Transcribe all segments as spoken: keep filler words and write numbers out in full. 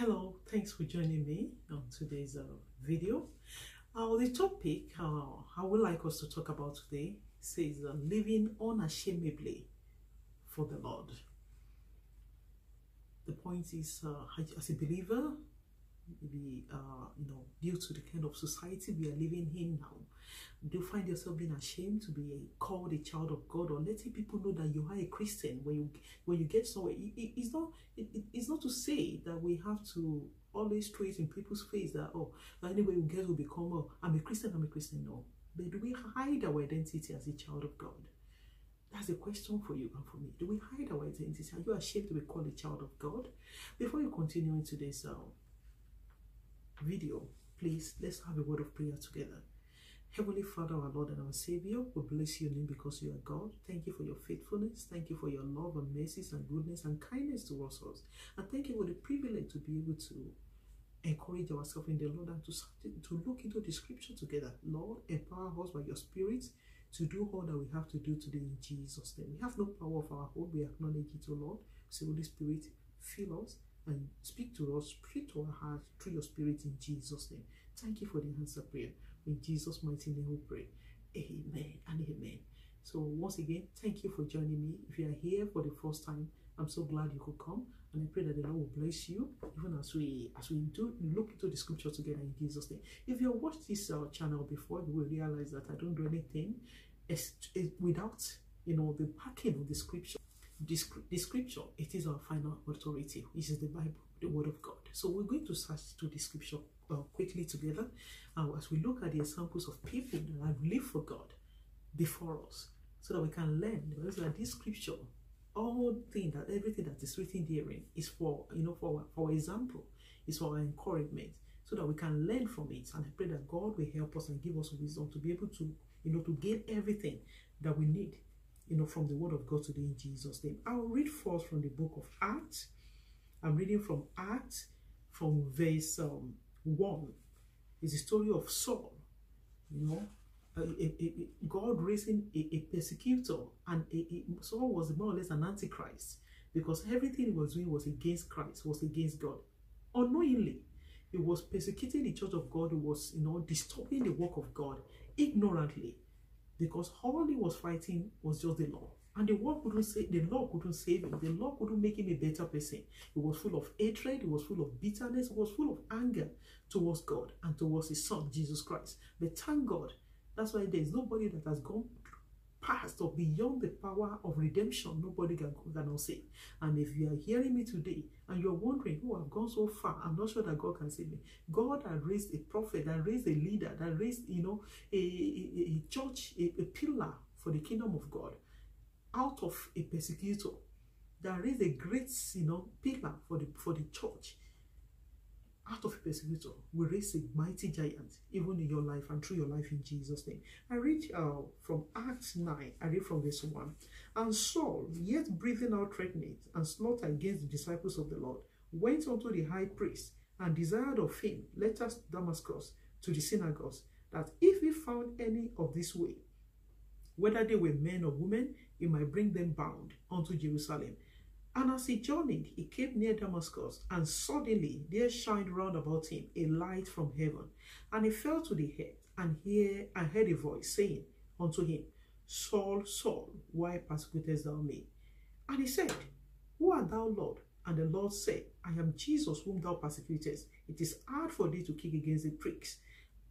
Hello, thanks for joining me on today's uh, video. Uh, the topic uh, I would like us to talk about today says uh, living unashamedly for the Lord. The point is, uh, as a believer, we, uh, you know, due to the kind of society we are living in now, do you find yourself being ashamed to be called a child of God, or letting people know that you are a Christian? When you when you get somewhere, it, it, it's not it, it's not to say that we have to always throw it in people's face that, oh, anyway, you guys will become, oh, I'm a Christian, I'm a Christian. No, but do we hide our identity as a child of God? That's a question for you and for me. Do we hide our identity? Are you ashamed to be called a child of God? Before you continue into this uh, video, please, let's have a word of prayer together. Heavenly Father, our Lord and our Savior, we bless your name because you are God. Thank you for your faithfulness. Thank you for your love and mercies and goodness and kindness towards us. And thank you for the privilege to be able to encourage ourselves in the Lord and to, to look into the scripture together. Lord, empower us by your spirit to do all that we have to do today in Jesus' name. We have no power of our own. We acknowledge it, O Lord. So Holy Spirit, fill us and speak to us, speak to our hearts through your spirit in Jesus' name. Thank you for the answer prayer. In Jesus' mighty name we pray. Amen and amen. So once again, thank you for joining me. If you are here for the first time, I'm so glad you could come. And I pray that the Lord will bless you, even as we as we do look into the scripture together in Jesus' name. If you have watched this uh, channel before, you will realize that I don't do anything as, as, without you know the backing of the scripture. This, this scripture, it is our final authority, which is the Bible, the Word of God. So we're going to search through the scripture uh, quickly together uh, as we look at the examples of people that have lived for God before us, so that we can learn that this scripture, all thing that everything that is written therein is for you know for our, for our example, is for our encouragement, so that we can learn from it. And I pray that God will help us and give us wisdom to be able to you know to gain everything that we need, you know, from the Word of God today in Jesus' name. I'll read first from the book of Acts. I'm reading from Acts, from verse um, one. It's the story of Saul, you know, uh, it, it, it, God raising a, a persecutor, and a, a, Saul was more or less an antichrist, because everything he was doing was against Christ, was against God. Unknowingly, he was persecuting the church of God, he was, you know, disturbing the work of God ignorantly, because all he was fighting was just the law. And the law couldn't save, the law couldn't save him. The law couldn't make him a better person. He was full of hatred. He was full of bitterness. He was full of anger towards God and towards his son, Jesus Christ. But thank God, that's why there is nobody that has gone past or beyond the power of redemption. Nobody can go save. And if you are hearing me today and you're wondering, oh, I've gone so far, I'm not sure that God can save me. God has raised a prophet, that raised a leader, that raised, you know, a, a, a church, a, a pillar for the kingdom of God out of a persecutor. There is a great, you know, pillar for the for the church. Out of a persecutor, we raise a mighty giant, even in your life and through your life in Jesus' name. I read uh, from Acts nine. I read from verse one. And Saul, yet breathing out threatenings and slaughter against the disciples of the Lord, went unto the high priest and desired of him, let us Damascus to the synagogues, that if he found any of this way, whether they were men or women, he might bring them bound unto Jerusalem. And as he journeyed, he came near Damascus, and suddenly there shined round about him a light from heaven. And he fell to the earth, and hear and heard a voice saying unto him, Saul, Saul, why persecutest thou me? And he said, Who art thou, Lord? And the Lord said, I am Jesus whom thou persecutest. It is hard for thee to kick against the pricks.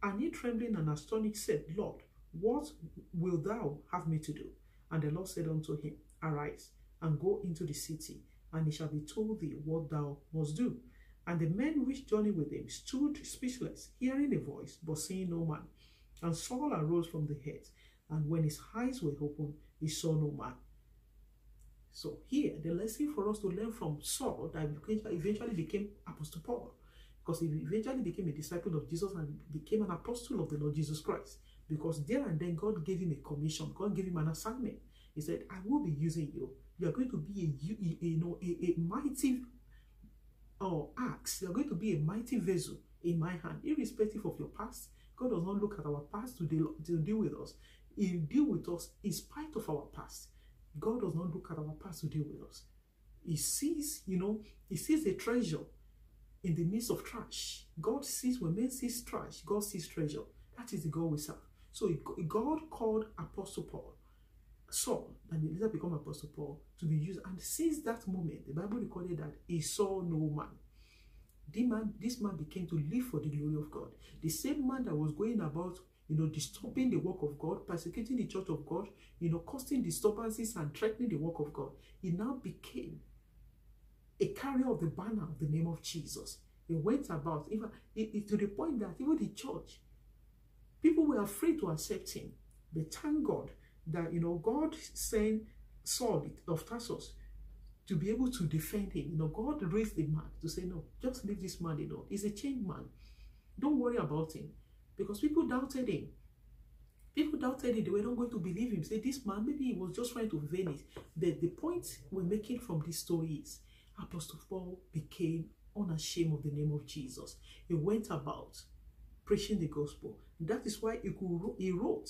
And he, trembling and astonished, said, Lord, what wilt thou have me to do? And the Lord said unto him, Arise, and go into the city, and it shall be told thee what thou must do. And the men which journeyed with him stood speechless, hearing a voice, but seeing no man. And Saul arose from the earth, and when his eyes were opened, he saw no man. So here, the lesson for us to learn from Saul, that eventually became Apostle Paul, because he eventually became a disciple of Jesus and became an apostle of the Lord Jesus Christ. Because there and then God gave him a commission. God gave him an assignment. He said, I will be using you. You are going to be a, you know, a, a mighty oh, axe. You are going to be a mighty vessel in my hand. Irrespective of your past, God does not look at our past to deal, to deal with us. He deals with us in spite of our past. God does not look at our past to deal with us. He sees, you know, he sees a treasure in the midst of trash. God sees, when men sees trash, God sees treasure. That is the God we serve. So God called Apostle Paul, Saul, and he later became Apostle Paul, to be used. And since that moment, the Bible recorded that he saw no man. The man, this man became to live for the glory of God. The same man that was going about, you know, disturbing the work of God, persecuting the church of God, you know, causing disturbances and threatening the work of God, he now became a carrier of the banner of the name of Jesus. He went about, even to the point that even the church, people were afraid to accept him. But thank God that, you know, God sent Saul of Tarsus to be able to defend him. You know, God raised the man to say, no, just leave this man alone. He's a changed man. Don't worry about him. Because people doubted him. People doubted him. They were not going to believe him. Say, this man, maybe he was just trying to veil it. But the point we're making from this story is, Apostle Paul became unashamed of the name of Jesus. He went about preaching the gospel. That is why he, could, he wrote,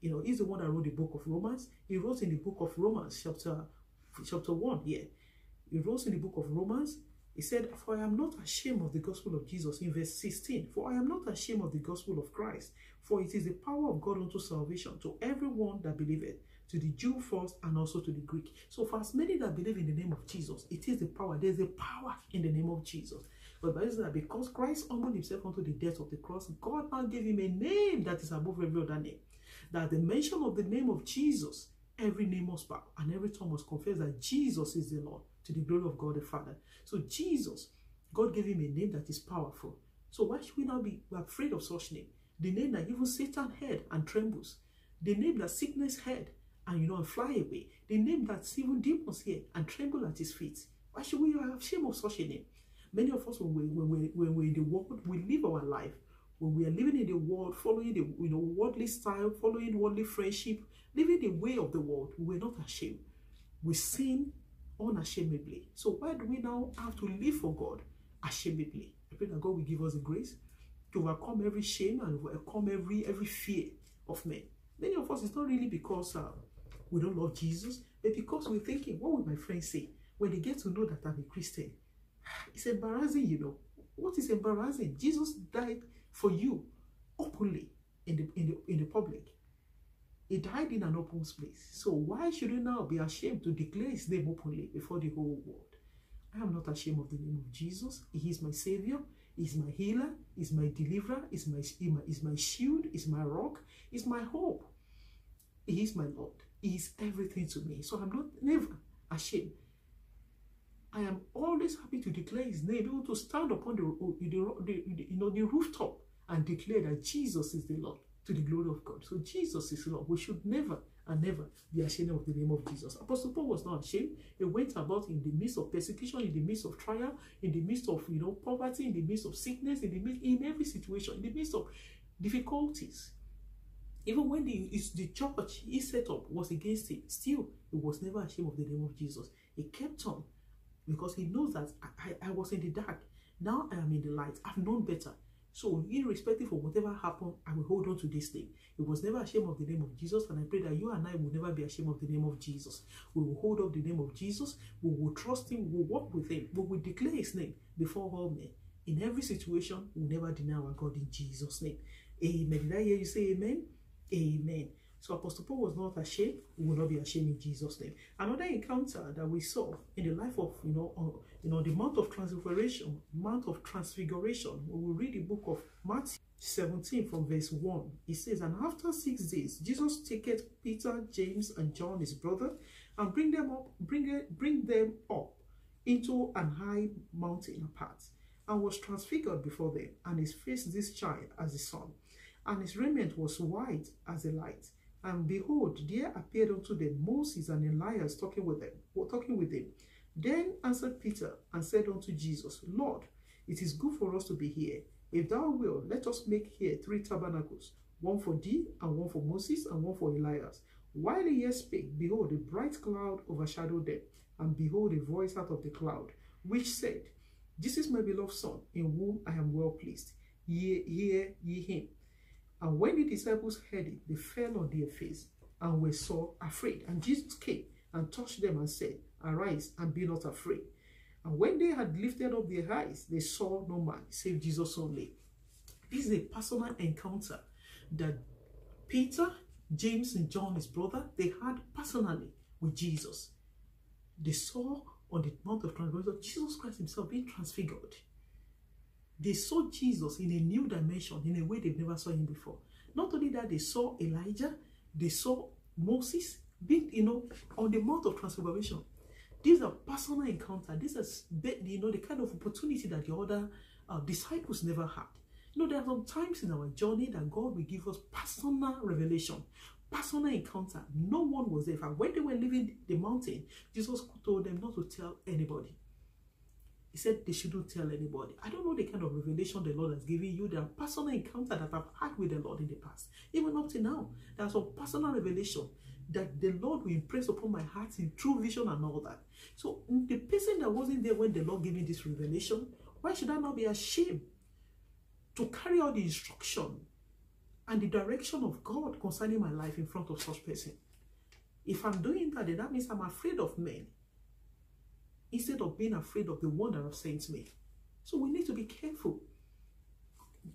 you know, he's the one that wrote the book of Romans. He wrote in the book of Romans, chapter, chapter one, yeah. He wrote in the book of Romans, he said, for I am not ashamed of the gospel of Jesus, in verse sixteen. For I am not ashamed of the gospel of Christ, for it is the power of God unto salvation, to everyone that believeth, to the Jew first and also to the Greek. So for as many that believe in the name of Jesus, it is the power. There is a power in the name of Jesus. But by that, because Christ humbled himself unto the death of the cross, God now gave him a name that is above every other name. That the mention of the name of Jesus, every name must bow and every tongue must confess that Jesus is the Lord, to the glory of God the Father. So Jesus, God gave him a name that is powerful. So why should we now be afraid of such name? The name that even Satan heard and trembles. The name that sickness heard and, you know, and fly away. The name that even demons hear and tremble at his feet. Why should we have shame of such a name? Many of us, when we when we when we're in the world, we live our life. When we are living in the world, following the you know worldly style, following worldly friendship, living the way of the world, we're not ashamed. We sin unashamedly. So why do we now have to live for God ashamedly? I pray that God will give us the grace to overcome every shame and overcome every every fear of men. Many of us, it's not really because uh, we don't love Jesus, but because we're thinking, what will my friends say when they get to know that I'm a Christian? It's embarrassing, you know. What is embarrassing? Jesus died for you openly in the, in the, in the public. He died in an open place. So why should you now be ashamed to declare his name openly before the whole world? I am not ashamed of the name of Jesus. He is my Savior. He is my healer. He is my deliverer. He is my, he is my shield. He is my rock. He is my hope. He is my Lord. He is everything to me. So I'm not never ashamed. I am always happy to declare his name, able to stand upon the, the, the, you know, the rooftop and declare that Jesus is the Lord, to the glory of God. So Jesus is Lord. We should never and never be ashamed of the name of Jesus. Apostle Paul was not ashamed. He went about in the midst of persecution, in the midst of trial, in the midst of you know poverty, in the midst of sickness, in the midst, in every situation, in the midst of difficulties. Even when the, the church he set up was against him, still he was never ashamed of the name of Jesus. He kept on. Because he knows that I, I, I was in the dark. Now I am in the light. I've known better. So irrespective of whatever happened, I will hold on to this name. He was never ashamed of the name of Jesus. And I pray that you and I will never be ashamed of the name of Jesus. We will hold up the name of Jesus. We will trust him. We will walk with him. We will declare his name before all men. In every situation, we will never deny our God in Jesus' name. Amen. Did I hear you say amen? Amen. So Apostle Paul was not ashamed. He will not be ashamed in Jesus' name. Another encounter that we saw in the life of, you know, on, you know, the Mount of Transfiguration, Mount of Transfiguration. We will read the book of Matthew seventeen from verse one. It says, and after six days, Jesus taketh Peter, James, and John, his brother, and bring them up, bring, bring them up into an high mountain apart, and was transfigured before them, and his face did shine as the sun, and his raiment was white as the light. And behold, there appeared unto them Moses and Elias talking with them, or talking with him. Then answered Peter and said unto Jesus, Lord, it is good for us to be here. If thou wilt, let us make here three tabernacles, one for thee, and one for Moses, and one for Elias. While he yet spake, behold, a bright cloud overshadowed them, and behold, a voice out of the cloud, which said, This is my beloved Son, in whom I am well pleased. Hear, hear ye him. And when the disciples heard it, they fell on their face and were sore afraid. And Jesus came and touched them and said, Arise and be not afraid. And when they had lifted up their eyes, they saw no man save Jesus only. This is a personal encounter that Peter, James, and John, his brother, they had personally with Jesus. They saw on the Mount of Transfiguration Jesus Christ himself being transfigured. They saw Jesus in a new dimension, in a way they've never saw him before. Not only that, they saw Elijah, they saw Moses being, you know, on the Mount of Transfiguration. These are personal encounters. This is, you know, the kind of opportunity that the other uh, disciples never had. You know, there are some times in our journey that God will give us personal revelation, personal encounter. No one was there. In fact, when they were leaving the mountain, Jesus told them not to tell anybody. He said they shouldn't tell anybody. I don't know the kind of revelation the Lord has given you. There are personal encounters that I've had with the Lord in the past. Even up to now, there are some personal revelation that the Lord will impress upon my heart in true vision and all that. So the person that wasn't there when the Lord gave me this revelation, why should I not be ashamed to carry out the instruction and the direction of God concerning my life in front of such person? If I'm doing that, then that means I'm afraid of men, instead of being afraid of the one that has sent me. So we need to be careful.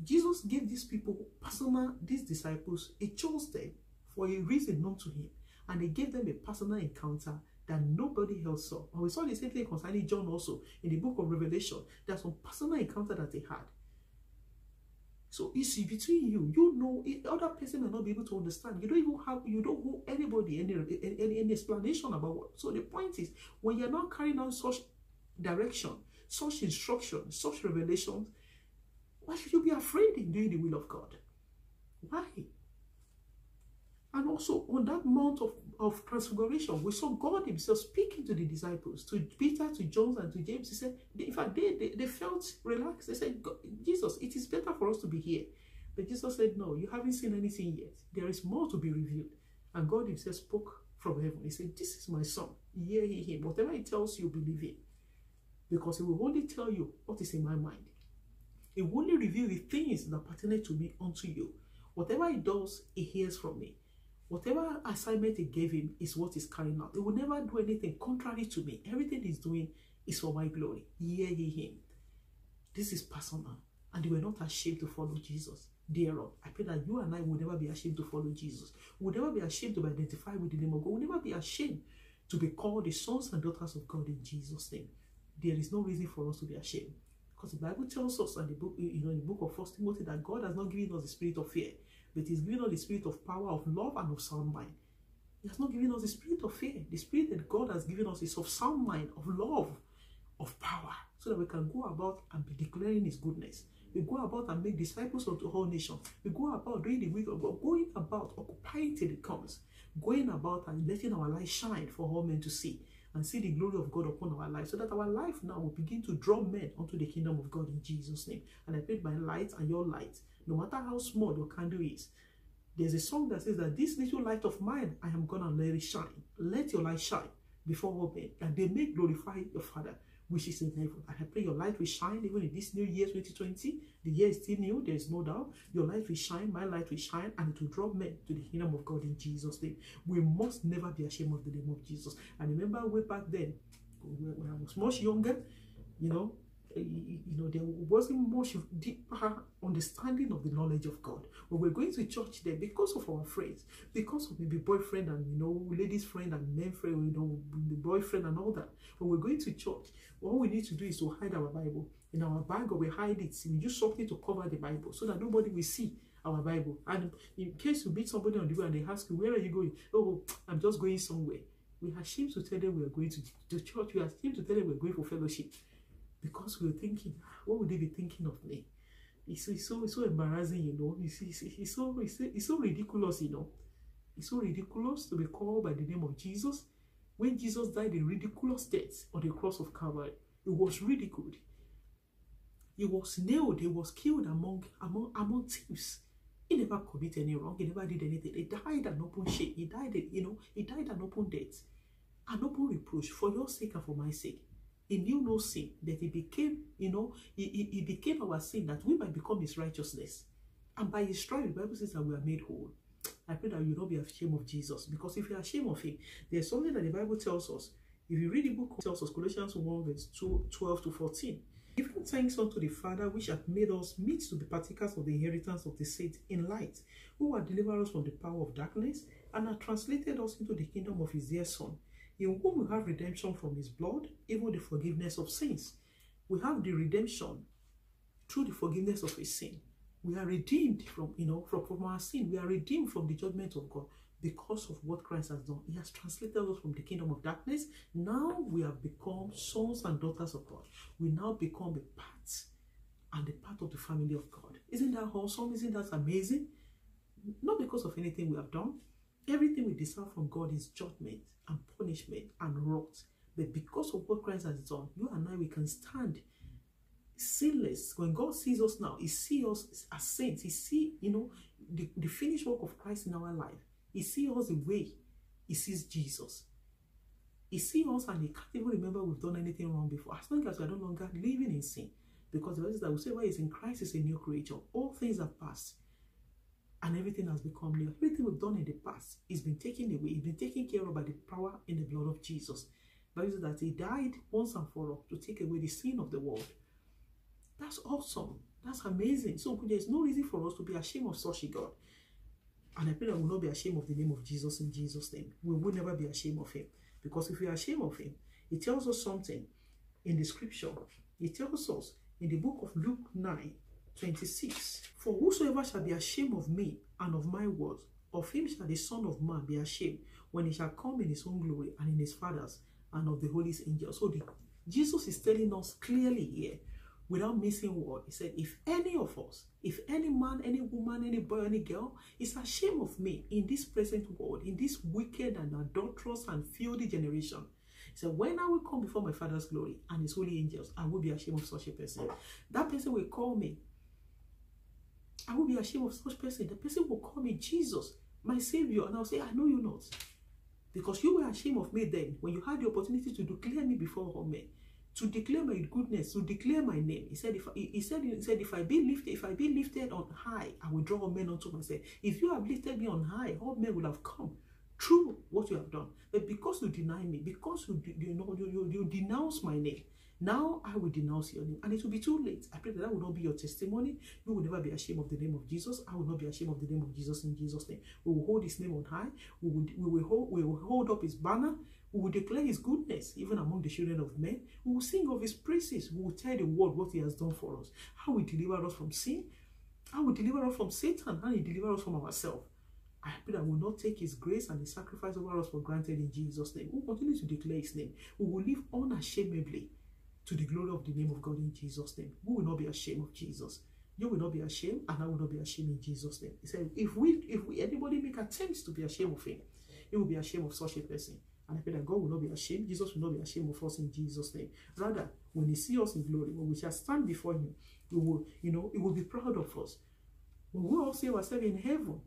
Jesus gave these people personal, these disciples, he chose them for a reason known to him. And he gave them a personal encounter that nobody else saw. And we saw the same thing concerning John also in the book of Revelation. There's some personal encounter that they had. So it's between you. You know, the other person may not be able to understand. You don't even have, you don't owe anybody any, any, any explanation about what. So the point is, when you're not carrying out such direction, such instruction, such revelations, why should you be afraid in doing the will of God? Why? And also on that Mount of, of Transfiguration, we saw God himself speaking to the disciples, to Peter, to John, and to James. He said, they, in fact, they, they, they felt relaxed. They said, Jesus, it is better for us to be here. But Jesus said, no, you haven't seen anything yet. There is more to be revealed. And God himself spoke from heaven. He said, this is my son. Hear ye him. Whatever he tells you, believe him. Because he will only tell you what is in my mind. He will only reveal the things that pertain to me unto you. Whatever he does, he hears from me. Whatever assignment he gave him is what he's carrying out. He will never do anything contrary to me. Everything he's doing is for my glory. Hear ye him. This is personal. And they were not ashamed to follow Jesus. Thereof, I pray that you and I will never be ashamed to follow Jesus. We will never be ashamed to identify with the name of God. We will never be ashamed to be called the sons and daughters of God in Jesus' name. There is no reason for us to be ashamed. Because the Bible tells us in the book, you know, in the book of First Timothy that God has not given us the spirit of fear, but he's given us the spirit of power, of love, and of sound mind. He has not given us the spirit of fear. The spirit that God has given us is of sound mind, of love, of power, so that we can go about and be declaring his goodness. We go about and make disciples of the whole nation. We go about doing the will of God, going about, occupying till it comes, going about and letting our light shine for all men to see, and see the glory of God upon our life, so that our life now will begin to draw men unto the kingdom of God in Jesus' name. And I pray my light and your light, no matter how small your candle is. There's a song that says that this little light of mine, I am gonna let it shine. Let your light shine before all men, that they may glorify your Father, which is in heaven. And I pray your light will shine even in this new year, twenty twenty. The year is still new, there is no doubt. Your light will shine, my light will shine, and it will draw men to the kingdom of God in Jesus' name. We must never be ashamed of the name of Jesus. And remember way back then, when I was much younger, you know, You know, there wasn't much deeper understanding of the knowledge of God. When we're going to church there, because of our friends, because of maybe boyfriend and, you know, ladies friend and men friend, you know, the boyfriend and all that. When we're going to church, all we need to do is to hide our Bible in our bag, or we hide it. We use something to cover the Bible so that nobody will see our Bible. And in case you meet somebody on the way and they ask you, where are you going? Oh, I'm just going somewhere. We are ashamed to tell them we are going to the church. We are ashamed to tell them we are going for fellowship. Because we were thinking, what would they be thinking of me? It's so, it's so, it's so embarrassing, you know. It's, it's, it's, so, it's, it's so ridiculous, you know. It's so ridiculous to be called by the name of Jesus. When Jesus died a ridiculous death on the cross of Calvary, it was ridiculed. He was nailed, he was killed among, among, among thieves. He never committed any wrong, he never did anything. He died an open shame. He died, you know, he died an open death, an open reproach for your sake and for my sake. He knew no sin, that he became, you know, he, he, he became our sin, that we might become his righteousness. And by his stripes, the Bible says that we are made whole. I pray that you will not be ashamed of Jesus, because if you are ashamed of him, there's something that the Bible tells us If you read the book of Colossians one, verse twelve to fourteen, giving thanks unto the Father, which hath made us meet to be partakers of the inheritance of the saints in light, who hath delivered us from the power of darkness, and hath translated us into the kingdom of his dear Son, in whom we have redemption from his blood, even the forgiveness of sins. We have the redemption through the forgiveness of his sin. We are redeemed from, you know, from, from our sin. We are redeemed from the judgment of God because of what Christ has done. He has translated us from the kingdom of darkness. Now we have become sons and daughters of God. We now become a part and a part of the family of God. Isn't that awesome? Isn't that amazing? Not because of anything we have done. Everything we deserve from God is judgment and punishment and wrath. But because of what Christ has done, you and I, we can stand sinless. When God sees us now, he sees us as saints. He sees, you know, the, the finished work of Christ in our life. He sees us the way. He sees Jesus. He sees us and he can't even remember we've done anything wrong before. As long as we are no longer living in sin. Because the verse that whosoever is in Christ is a new creature. All things have passed. And everything has become new. Everything we've done in the past is been taken away. It's been taken care of by the power in the blood of Jesus. The Bible says that he died once and for all to take away the sin of the world. That's awesome. That's amazing. So there's no reason for us to be ashamed of such a God. And I pray that we will not be ashamed of the name of Jesus in Jesus' name. We will never be ashamed of him. Because if we are ashamed of him, it tells us something in the scripture. It tells us in the book of Luke nine, twenty-six. For whosoever shall be ashamed of me and of my words, of him shall the Son of Man be ashamed, when he shall come in his own glory and in his Father's and of the holy angels. So the, Jesus is telling us clearly here, without missing word, he said, if any of us, if any man, any woman, any boy, any girl is ashamed of me in this present world, in this wicked and adulterous and filthy generation, he said, when I will come before my Father's glory and his holy angels, I will be ashamed of such a person. That person will call me. I will be ashamed of such person. The person will call me Jesus, my Savior. And I'll say, I know you not. Because you were ashamed of me then, when you had the opportunity to declare me before all men, to declare my goodness, to declare my name. He said, if I, he said, he said, if I be lifted, if I be lifted on high, I will draw all men unto myself. If you have lifted me on high, all men will have come through what you have done. But because you deny me, because you you know you, you, you denounce my name, now I will denounce your name, and it will be too late. I pray that that will not be your testimony. You will never be ashamed of the name of Jesus. I will not be ashamed of the name of Jesus in Jesus' name. We will hold his name on high. We will, we will, hold, we will hold up his banner. We will declare his goodness, even among the children of men. We will sing of his praises. We will tell the world what he has done for us. How he delivered us from sin. How he delivered us from Satan. How he delivered us from ourselves. I pray that we will not take his grace and his sacrifice over us for granted in Jesus' name. We will continue to declare his name. We will live unashamedly to the glory of the name of God in Jesus' name. We will not be ashamed of Jesus. You will not be ashamed, and I will not be ashamed in Jesus' name. He said, if we, if we, anybody make attempts to be ashamed of him, he will be ashamed of such a person. And I pray that God will not be ashamed. Jesus will not be ashamed of us in Jesus' name. Rather, when he sees us in glory, when we shall stand before him, he will, you know, he will be proud of us. When we all see ourselves in heaven,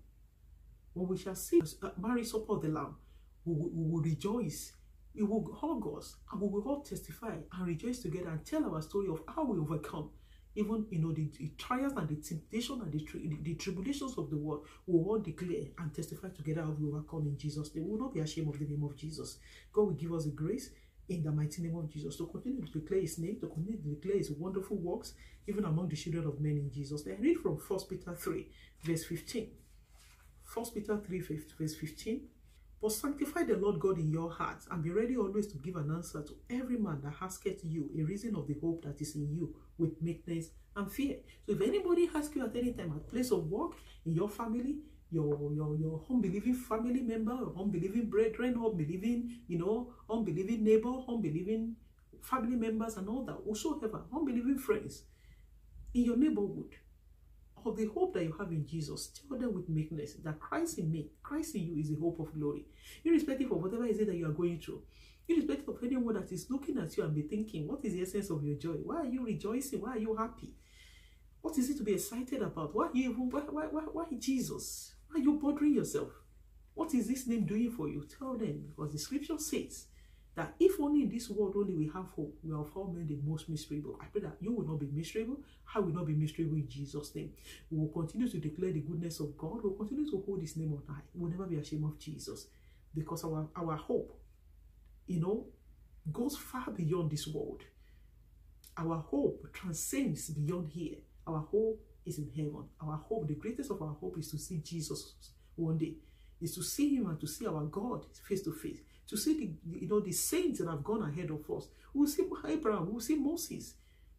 when we shall see uh, Mary's supper of the Lamb, we will, we will rejoice. He will hug us, and we will all testify and rejoice together and tell our story of how we overcome. Even, you know, the, the trials and the temptation and the, tri the, the tribulations of the world, we will all declare and testify together how we overcome in Jesus' name. We will not be ashamed of the name of Jesus. God will give us the grace in the mighty name of Jesus to continue to declare his name, to continue to declare his wonderful works, even among the children of men in Jesus' name. I read from First Peter three, verse fifteen. First Peter three, verse fifteen. But sanctify the Lord God in your hearts, and be ready always to give an answer to every man that asketh you a reason of the hope that is in you, with meekness and fear. So if anybody asks you at any time, at place of work, in your family, your your your unbelieving family member, unbelieving brethren, unbelieving, you know, unbelieving neighbor, unbelieving family members, and all that, whosoever, unbelieving friends in your neighborhood, of the hope that you have in Jesus, tell them with meekness that Christ in me, Christ in you is the hope of glory. Irrespective of whatever is it that you are going through, irrespective of anyone that is looking at you and be thinking, what is the essence of your joy? Why are you rejoicing? Why are you happy? What is it to be excited about? Why you even, why, why, why, why Jesus? Why are you bothering yourself? What is this name doing for you? Tell them, because the scripture says that if only in this world only we have hope, we are of all men the most miserable. I pray that you will not be miserable. I will not be miserable in Jesus' name. We will continue to declare the goodness of God. We will continue to hold his name on high. We will never be ashamed of Jesus. Because our, our hope, you know, goes far beyond this world. Our hope transcends beyond here. Our hope is in heaven. Our hope, the greatest of our hope, is to see Jesus one day, is to see him and to see our God face to face, to see the, you know, the saints that have gone ahead of us. We'll see Abraham, we'll see Moses,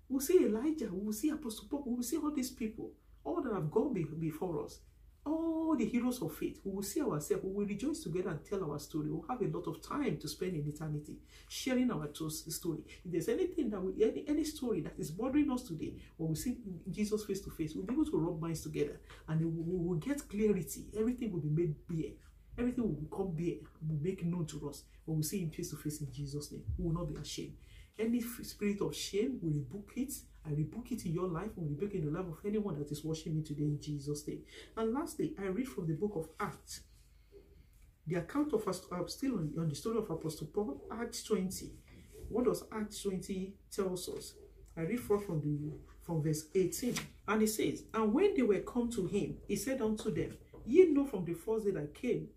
we'll see Elijah, we'll see Apostle Paul, we'll see all these people, all that have gone be before us, all the heroes of faith. We will see ourselves, we will rejoice together and tell our story. We'll have a lot of time to spend in eternity sharing our story. If there's anything that we, any, any story that is bothering us today, when we see Jesus face to face, we'll be able to rub minds together and we will we'll get clarity. Everything will be made bare. Everything will become bare and will make known to us when we see him face to face in Jesus' name. We will not be ashamed. Any spirit of shame, we rebuke it. I rebuke it in your life. We rebuke it in the life of anyone that is watching me today in Jesus' name. And lastly, I read from the book of Acts. The account of us, I'm still on, on the story of Apostle Paul, Acts twenty. What does Acts twenty tells us? I read from, from, the, from verse eighteen. And it says, and when they were come to him, he said unto them, ye know from the first day that I came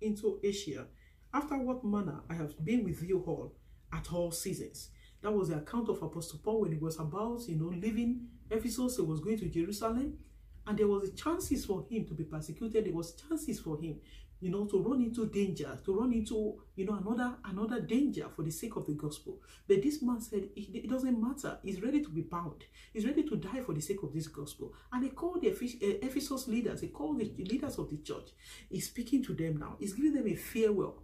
into Asia, after what manner I have been with you all at all seasons. That was the account of Apostle Paul when he was about, you know, leaving Ephesus. He was going to Jerusalem, and there was chances for him to be persecuted. There was chances for him, you know, to run into danger, to run into, you know, another another danger for the sake of the gospel. But this man said, it, it doesn't matter. He's ready to be bound. He's ready to die for the sake of this gospel. And he called the Ephesus leaders. He called the leaders of the church. He's speaking to them now. He's giving them a farewell,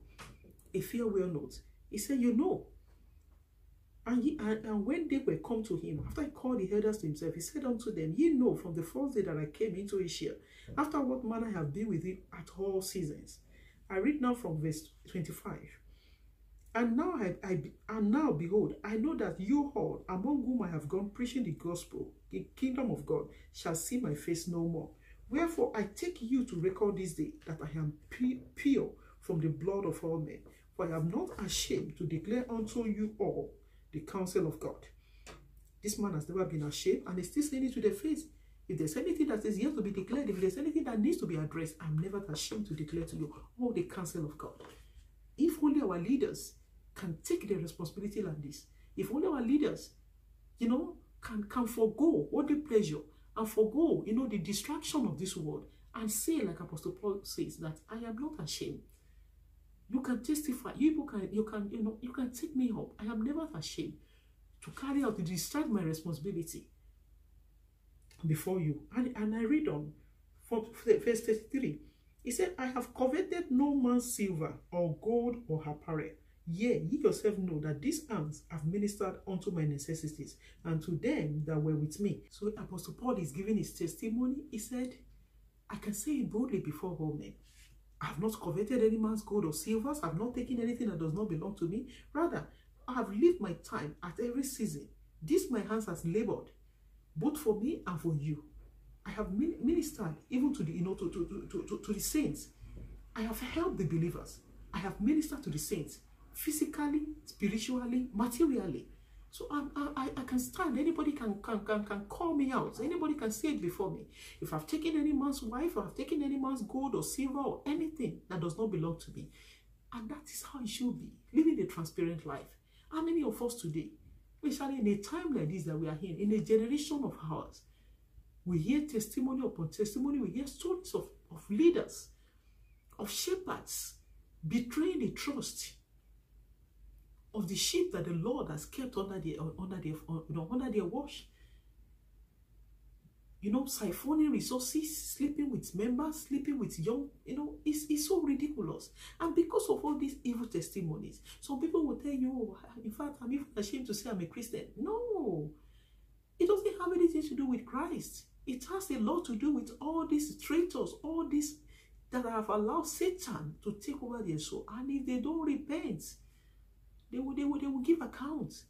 a farewell note. He said, you know, And, he, and, and when they were come to him, after he called the elders to himself, he said unto them, ye know from the first day that I came into Asia, after what manner I have been with you at all seasons. I read now from verse twenty-five. And now, I, I, and now behold, I know that you all, among whom I have gone preaching the gospel, the kingdom of God, shall see my face no more. Wherefore I take you to record this day, that I am pure from the blood of all men. For I am not ashamed to declare unto you all the counsel of God. This man has never been ashamed, and he's still saying it to the face. If there's anything that is yet to be declared, if there's anything that needs to be addressed, I'm never ashamed to declare to you all the counsel of God. If only our leaders can take their responsibility like this, if only our leaders, you know, can, can forego all the pleasure and forego, you know, the distraction of this world and say, like Apostle Paul says, that I am not ashamed. You can testify. You can, you can, you know, you can take me up. I am never ashamed to carry out, to discharge my responsibility before you. And, and I read on from verse thirty-three. He said, I have coveted no man's silver or gold or apparel. Yea, ye yourself know that these hands have ministered unto my necessities and to them that were with me. So Apostle Paul is giving his testimony. He said, I can say it boldly before all men. I have not coveted any man's gold or silvers. I have not taken anything that does not belong to me. Rather, I have lived my time at every season. This my hands has labored, both for me and for you. I have ministered even to the, you know, to, to, to, to, to the saints. I have helped the believers. I have ministered to the saints, physically, spiritually, materially. So I, I, I can stand. Anybody can, can, can, can call me out. Anybody can say it before me. If I've taken any man's wife, or I've taken any man's gold or silver or anything that does not belong to me. And that is how it should be, living a transparent life. How many of us today, especially in a time like this that we are in, in a generation of ours, we hear testimony upon testimony, we hear stories of, of leaders, of shepherds betraying the trust of the sheep that the Lord has kept under their under their you know under their watch, you know, siphoning resources, sleeping with members, sleeping with young, you know, it's, it's so ridiculous. And because of all these evil testimonies, some people will tell you, in fact, I'm even ashamed to say I'm a Christian. No, it doesn't have anything to do with Christ. It has a lot to do with all these traitors, all these that have allowed Satan to take over their soul. And if they don't repent, They will, they, will, they will give accounts.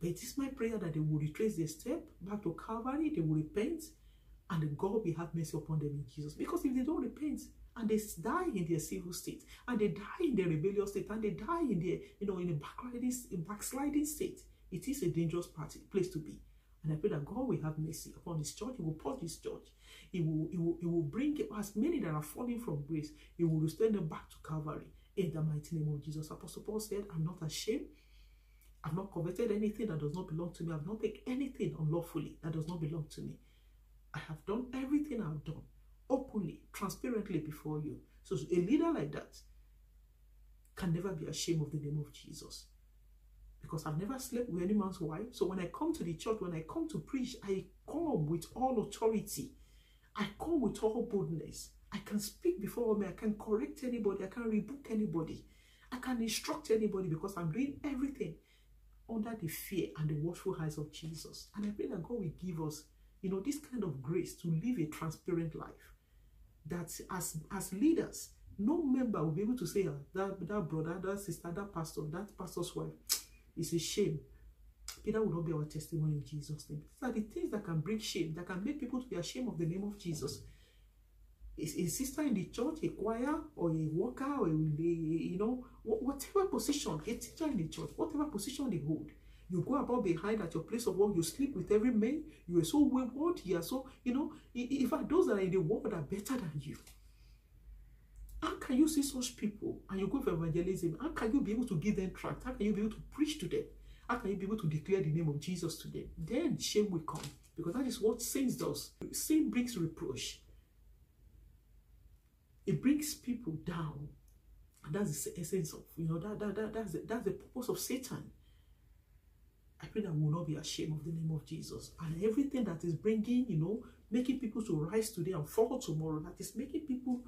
But it is my prayer that they will retrace their step back to Calvary, they will repent, and God will have mercy upon them in Jesus. Because if they don't repent, and they die in their civil state, and they die in their rebellious state, and they die in their, you know, in a backsliding, backsliding state, it is a dangerous place to be. And I pray that God will have mercy upon his church. He will purge his church. He will, he will, he will bring as many that are falling from grace, he will restore them back to Calvary. in the mighty name of Jesus. Apostle Paul said, I'm not ashamed. I've not coveted anything that does not belong to me. I've not taken anything unlawfully that does not belong to me. I have done everything I've done openly, transparently before you. So a leader like that can never be ashamed of the name of Jesus. Because I've never slept with any man's wife. So when I come to the church, when I come to preach, I come with all authority. I come with all boldness. I can speak before me. I can correct anybody. I can rebuke anybody. I can instruct anybody because I'm doing everything under the fear and the watchful eyes of Jesus. And I pray that God will give us, you know, this kind of grace to live a transparent life. That as, as leaders, no member will be able to say, oh, that, that brother, that sister, that pastor, that pastor's wife, it's a shame. Peter will not be our testimony in Jesus' name. These are the things that can bring shame, that can make people to be ashamed of the name of Jesus. A, a sister in the church, a choir, or a worker, or a, you know, whatever position, a teacher in the church, whatever position they hold. You go about behind at your place of work, you sleep with every man, you are so wayward, you are so, you know, in fact, those that are in the world are better than you. How can you see such people and you go for evangelism? How can you be able to give them tract? How can you be able to preach to them? How can you be able to declare the name of Jesus to them? Then shame will come, because that is what sin does. Sin brings reproach. It brings people down. And that's the essence of, you know, that, that, that, that's, the, that's the purpose of Satan. I pray that we will not be ashamed of the name of Jesus. And everything that is bringing, you know, making people to rise today and fall tomorrow, that is making people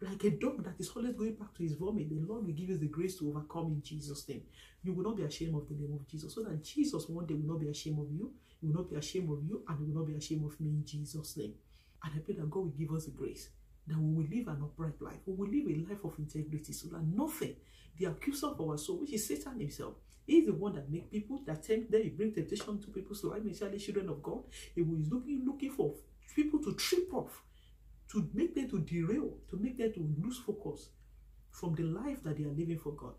like a dog that is always going back to his vomit, the Lord will give you the grace to overcome in Jesus' name. You will not be ashamed of the name of Jesus, so that Jesus one day will not be ashamed of you, he will not be ashamed of you, and he will not be ashamed of me in Jesus' name. And I pray that God will give us the grace, that we will live an upright life, we will live a life of integrity, so that nothing, the accuser of our soul, which is Satan himself, he is the one that makes people, that tempt them, he brings temptation to people's lives, especially children of God. He is looking, looking for people to trip off, to make them to derail, to make them to lose focus from the life that they are living for God.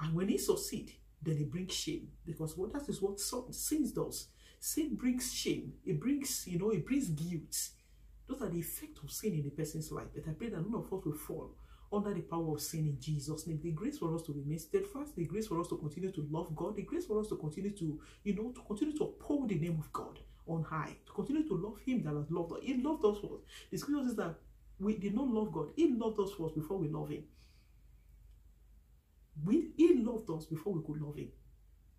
And when he succeeds, then he brings shame, because what that is what sin does. Sin brings shame. It brings, you know, it brings guilt. Those are the effects of sin in a person's life. But I pray that none of us will fall under the power of sin in Jesus' name. The grace for us to remain steadfast, the grace for us to continue to love God, the grace for us to continue to, you know, to continue to uphold the name of God on high, to continue to love him that has loved us. He loved us first. The scripture says that we did not love God. He loved us first before we love him. We, he loved us before we could love him.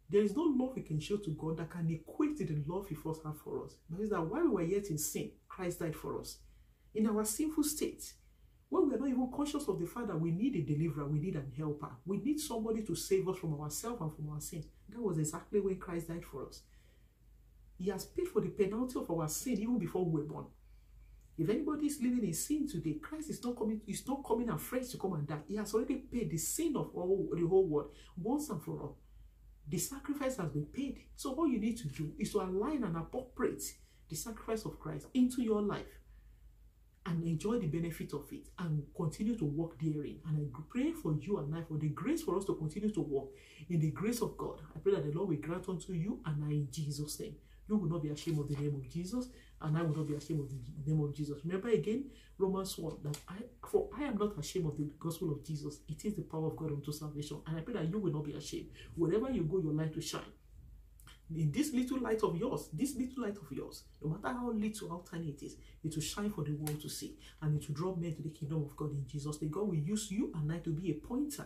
There is no love we can show to God that can equate to the love he first had for us. That is that while we were yet in sin, Christ died for us. In our sinful state, when we are not even conscious of the fact that we need a deliverer, we need an helper, we need somebody to save us from ourselves and from our sin, that was exactly when Christ died for us. He has paid for the penalty of our sin even before we were born. If anybody is living in sin today, Christ is not coming, is not coming afraid to come and die. He has already paid the sin of all, the whole world once and for all. The sacrifice has been paid. So all you need to do is to align and appropriate the sacrifice of Christ into your life and enjoy the benefit of it and continue to walk therein. And I pray for you and I for the grace for us to continue to walk in the grace of God. I pray that the Lord will grant unto you and I in Jesus' name. You will not be ashamed of the name of Jesus, and I will not be ashamed of the name of Jesus. Remember again, Romans one, that I, for I am not ashamed of the gospel of Jesus. It is the power of God unto salvation. And I pray that you will not be ashamed. Wherever you go, your light will shine. In this little light of yours, this little light of yours, no matter how little, how tiny it is, it will shine for the world to see, and it will draw men to the kingdom of God in Jesus' name. God will use you and I to be a pointer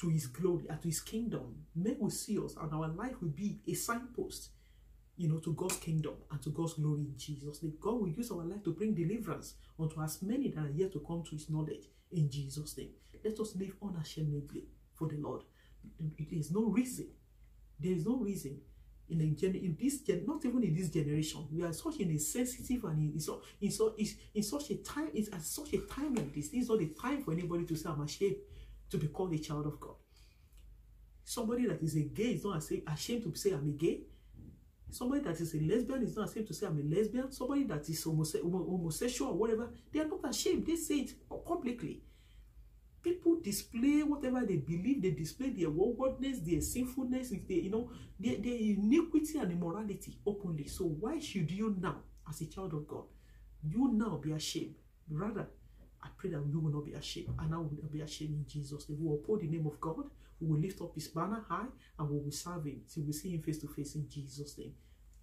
to his glory and to his kingdom. Men will see us, and our life will be a signpost, you know, to God's kingdom and to God's glory in Jesus' name. God will use our life to bring deliverance unto as many that are yet to come to his knowledge in Jesus' name. Let us live unashamedly for the Lord. There is no reason, there is no reason in, a, in this, not even in this generation, we are such in a sensitive and in, so, in, so, in, in such a time, it's at such a time like this. This is not a time for anybody to say I'm ashamed to be called a child of God. Somebody that is a gay is not ashamed to say I'm a gay. Somebody that is a lesbian is not ashamed to say I'm a lesbian. Somebody that is homose homosexual or whatever, they are not ashamed. They say it publicly. People display whatever they believe. They display their wrongheadedness, their sinfulness, their, you know, their, their iniquity and immorality openly. So why should you now, as a child of God, you now be ashamed? Rather, I pray that you will not be ashamed, and I will not be ashamed in Jesus' name. We will uphold the name of God, we will lift up his banner high, and we will serve him till we see him face to face in Jesus' name.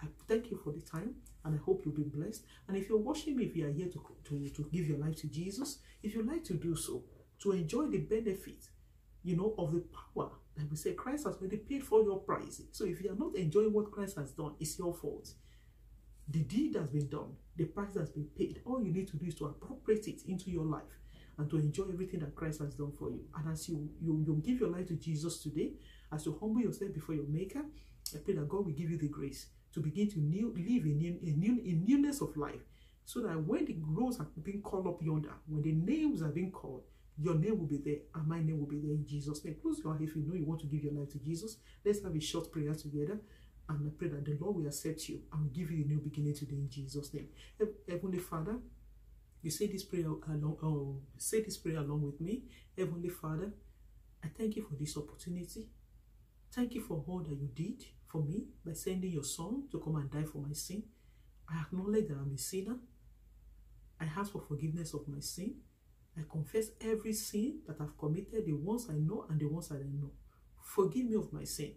I thank you for the time, and I hope you've been blessed. And if you're watching me, if you are here to, to, to give your life to Jesus, if you'd like to do so, to enjoy the benefit, you know, of the power, like we say, Christ has already paid for your price. So if you are not enjoying what Christ has done, it's your fault. The deed has been done, the price has been paid. All you need to do is to appropriate it into your life and to enjoy everything that Christ has done for you. And as you, you, you give your life to Jesus today, as you humble yourself before your Maker, I pray that God will give you the grace to begin to new, live in, new, in, new, in newness of life, so that when the roads are being called up yonder, when the names are being called, your name will be there and my name will be there in Jesus' name. Close your eyes if you know you want to give your life to Jesus. Let's have a short prayer together. And I pray that the Lord will accept you and will give you a new beginning today in Jesus' name. Heavenly Father, you say this prayer along, oh, say this prayer along with me. Heavenly Father, I thank you for this opportunity. Thank you for all that you did for me by sending your Son to come and die for my sin. I acknowledge that I'm a sinner. I ask for forgiveness of my sin. I confess every sin that I've committed, the ones I know and the ones I don't know. Forgive me of my sin.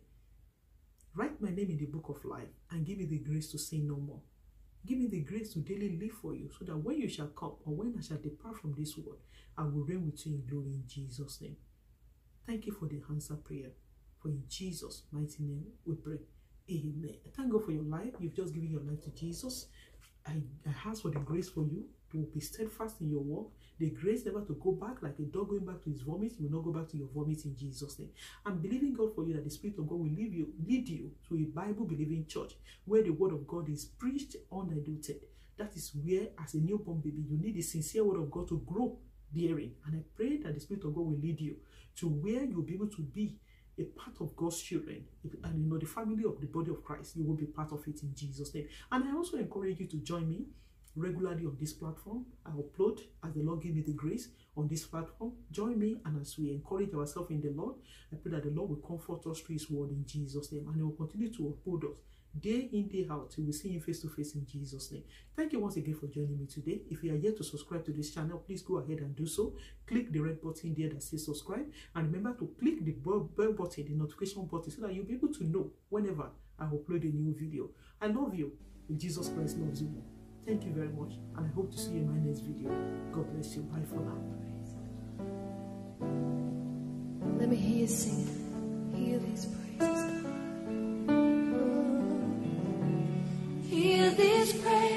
Write my name in the book of life and give me the grace to sin no more. Give me the grace to daily live for you, so that when you shall come or when I shall depart from this world, I will reign with you in glory in Jesus' name. Thank you for the answer prayer. For in Jesus' mighty name we pray. Amen. Thank God for your life. You've just given your life to Jesus. I, I ask for the grace for you to be steadfast in your walk, the grace never to go back like a dog going back to his vomit. You will not go back to your vomit in Jesus' name. I'm believing God for you that the Spirit of God will lead you, lead you to a Bible-believing church where the Word of God is preached undiluted. That is where, as a newborn baby, you need the sincere Word of God to grow daring. And I pray that the Spirit of God will lead you to where you'll be able to be a part of God's children, and you know the family of the body of Christ. You will be part of it in Jesus' name. And I also encourage you to join me regularly on this platform. I upload as the Lord give me the grace on this platform. Join me, and as we encourage ourselves in the Lord, I pray that the Lord will comfort us through his word in Jesus' name, and he will continue to uphold us day in, day out, till we see him face to face in Jesus' name. Thank you once again for joining me today. If you are yet to subscribe to this channel, please go ahead and do so. Click the red button there that says subscribe, and remember to click the bell, bell button, the notification button, so that you'll be able to know whenever I upload a new video. I love you, and Jesus Christ loves you. Thank you very much, and I hope to see you in my next video. God bless you. Bye for now. Let me hear you sing. Hear these praises. Hear these praises.